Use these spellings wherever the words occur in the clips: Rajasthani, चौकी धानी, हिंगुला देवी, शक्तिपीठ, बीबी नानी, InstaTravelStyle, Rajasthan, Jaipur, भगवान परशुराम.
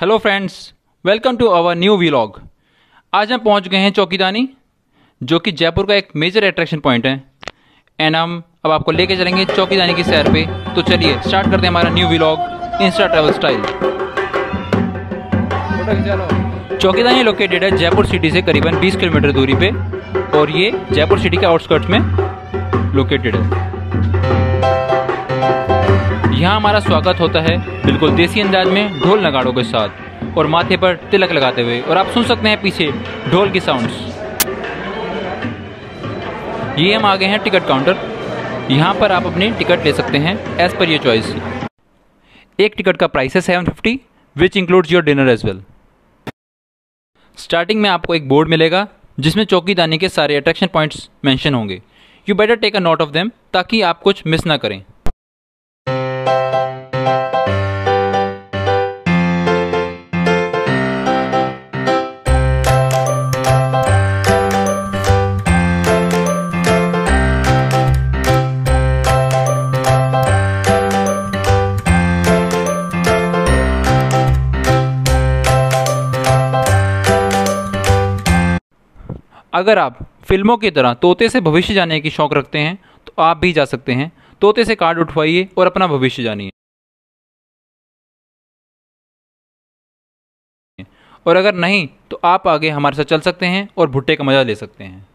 Hello friends, welcome to our new vlog. आज हम पहुंच गए हैं चौकी धानी, जो कि जयपुर का एक मेजर अट्रैक्शन पॉइंट है। एंड हम अब आपको लेके चलेंगे चौकी धानी की सैर पे। तो चलिए स्टार्ट करते हैं हमारा new vlog Insta travel style. चौकी धानी located है जयपुर सिटी से करीबन 20 किलोमीटर दूरी पे, और ये जयपुर सिटी के आउटस्कर्ट्स में लोकेटेड है। यहाँ हमारा स्वागत होता है बिल्कुल देसी अंदाज में ढोल नगाड़ों के साथ और माथे पर तिलक लगाते हुए, और आप सुन सकते हैं पीछे ढोल की साउंड्स। ये हम आ गए हैं टिकट काउंटर। यहाँ पर आप अपनी टिकट ले सकते हैं एज पर योर चॉइस। एक टिकट का प्राइस है 750 which includes your dinner as well. Starting में आपको एक बोर्ड मिलेगा जिसमें चौकी धानी के सारे अट्रैक्शन पॉइंट्स मेंशन होंगे। You better take a note of them ताकि आप कुछ मिस ना करें। अगर आप फिल्मों की तरह तोते से भविष्य जानने की शौक़ रखते हैं तो आप भी जा सकते हैं। तोते से कार्ड उठवाइए और अपना भविष्य जानिए। और अगर नहीं तो आप आगे हमारे साथ चल सकते हैं और भुट्टे का मज़ा ले सकते हैं।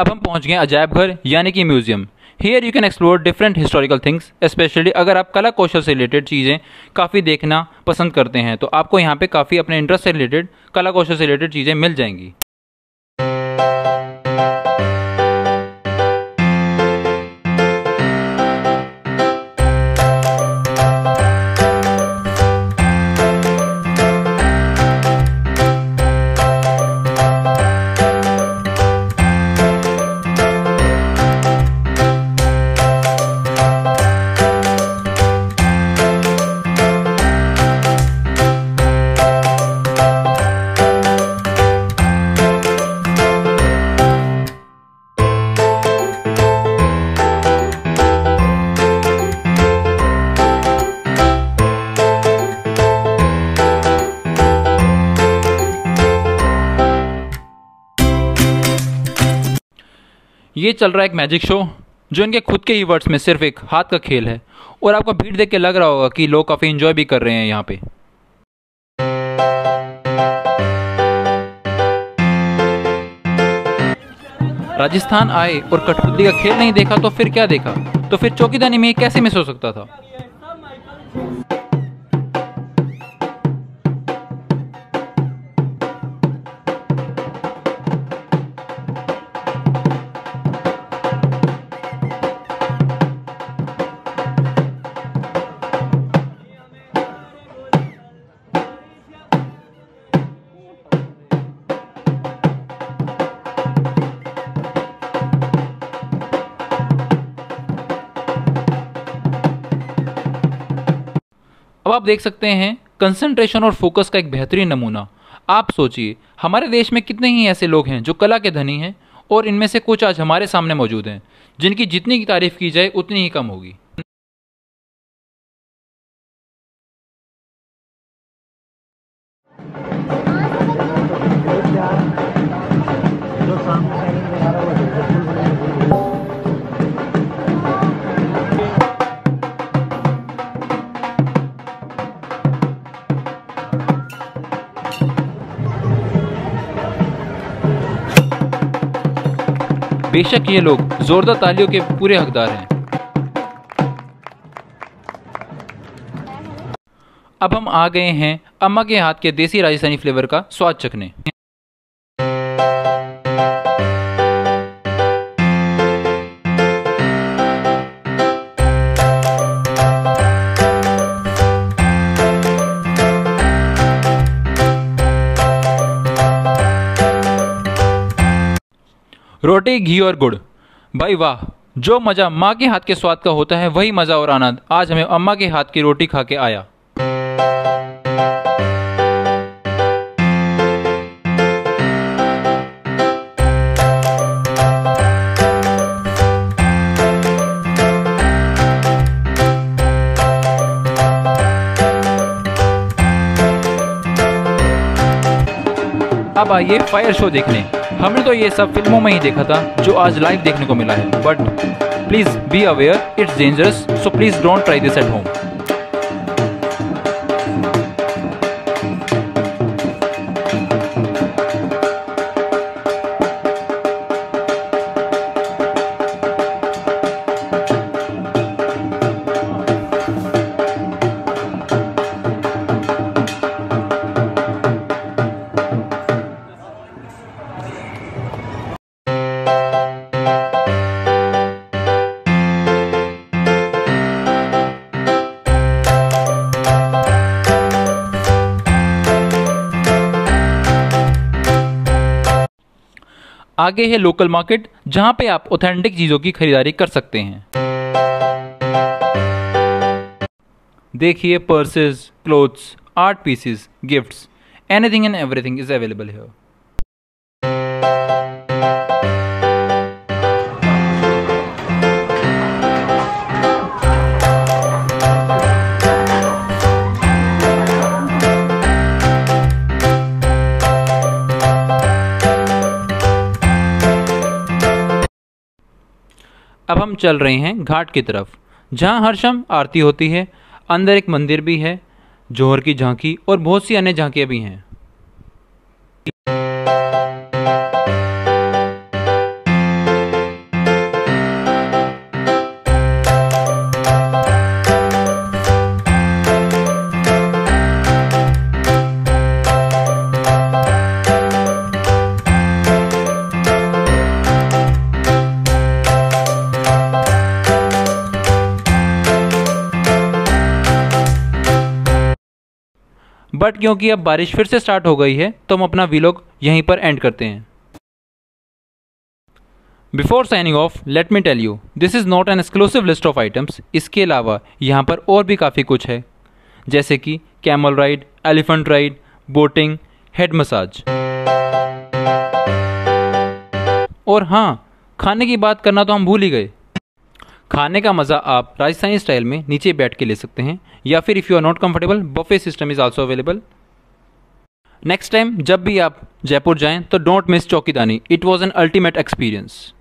अब हम पहुंच गए अजायब घर यानी कि museum. Here you can explore different historical things, specially अगर आप कला कौशल से रिलेटेड चीज़ें काफ़ी देखना पसंद करते हैं तो आपको यहाँ पे काफ़ी अपने इंटरेस्ट से रिलेटेड, कला कौशल से रिलेटेड चीज़ें मिल जाएंगी। ये चल रहा है एक मैजिक शो, जो इनके खुद के ही वर्ड्स में सिर्फ एक हाथ का खेल है। और आपको भीड़ देख के लग रहा होगा कि लोग काफ़ी एंजॉय भी कर रहे हैं यहाँ पे। राजस्थान आए और कठपुतली का खेल नहीं देखा तो फिर क्या देखा? तो फिर चौकी धानी में कैसे मिस हो सकता था? अब आप देख सकते हैं कंसंट्रेशन और फोकस का एक बेहतरीन नमूना। आप सोचिए, हमारे देश में कितने ही ऐसे लोग हैं जो कला के धनी हैं, और इनमें से कुछ आज हमारे सामने मौजूद हैं जिनकी जितनी की तारीफ की जाए उतनी ही कम होगी। बेशक ये लोग जोरदार तालियों के पूरे हकदार हैं। अब हम आ गए हैं अम्मा के हाथ के देसी राजस्थानी फ्लेवर का स्वाद चखने। रोटी, घी और गुड़, भाई वाह! जो मज़ा माँ के हाथ के स्वाद का होता है वही मज़ा और आनंद आज हमें अम्मा के हाथ की रोटी खा के आया। अब आइए फायर शो देखने। हमने तो ये सब फिल्मों में ही देखा था जो आज लाइव देखने को मिला है, but please be aware, it's dangerous, so please don't try this at home. आगे है लोकल मार्केट, जहां पे आप ऑथेंटिक चीजों की खरीदारी कर सकते हैं। देखिए, purses, clothes, art pieces, gifts, anything and everything is available here. अब हम चल रहे हैं घाट की तरफ, जहां हर शाम आरती होती है। अंदर एक मंदिर भी है, जोहर की झांकी और बहुत सी अन्य झांकियां भी हैं। बट क्योंकि अब बारिश फिर से स्टार्ट हो गई है तो हम अपना व्लॉग यहीं पर एंड करते हैं। Before signing off, let me tell you, this is not an exclusive list of items. इसके अलावा यहाँ पर और भी काफ़ी कुछ है, जैसे कि camel ride, elephant ride, boating, head massage. और हाँ, खाने की बात करना तो हम भूल ही गए। खाने का मज़ा आप राजस्थानी स्टाइल में नीचे बैठ के ले सकते हैं, या फिर if you are not comfortable, buffet system is also available. Next time जब भी आप जयपुर जाएं तो don't miss Chokhi Dhani, it was an ultimate experience.